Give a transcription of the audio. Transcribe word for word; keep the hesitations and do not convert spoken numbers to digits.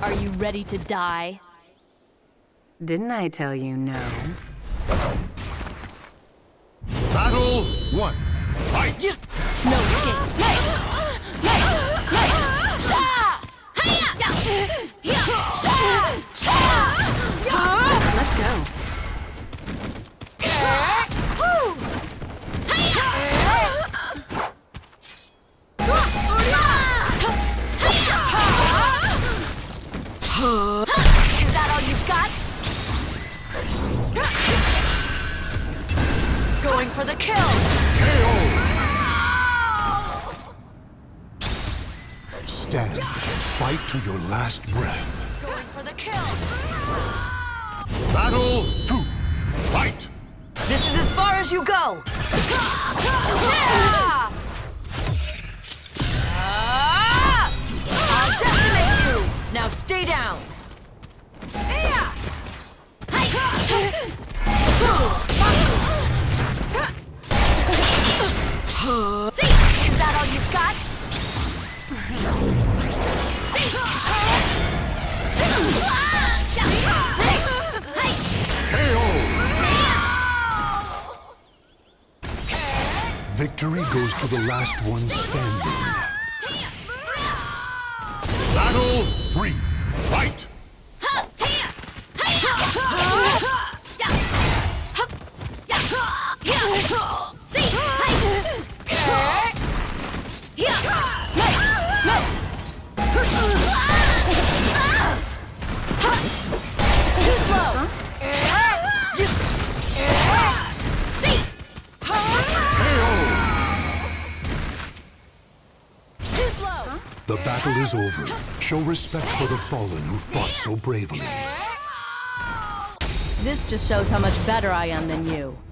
Are you ready to die? Didn't I tell you no? Battle one. Fight! No escape. Lay! Lay! Lay! Sha! Hiya! Sha! Sha! Let's go. Is that all you've got? Going for the kill! K O! Stand. Fight to your last breath. Going for the kill! Battle two. Fight! This is as far as you go! Yeah! I'll decimate you! Now stay down! See? Is that all you've got? See? K O! Victory goes to the last one standing. Battle three. Fight! The battle is over. Show respect for the fallen who fought so bravely. This just shows how much better I am than you.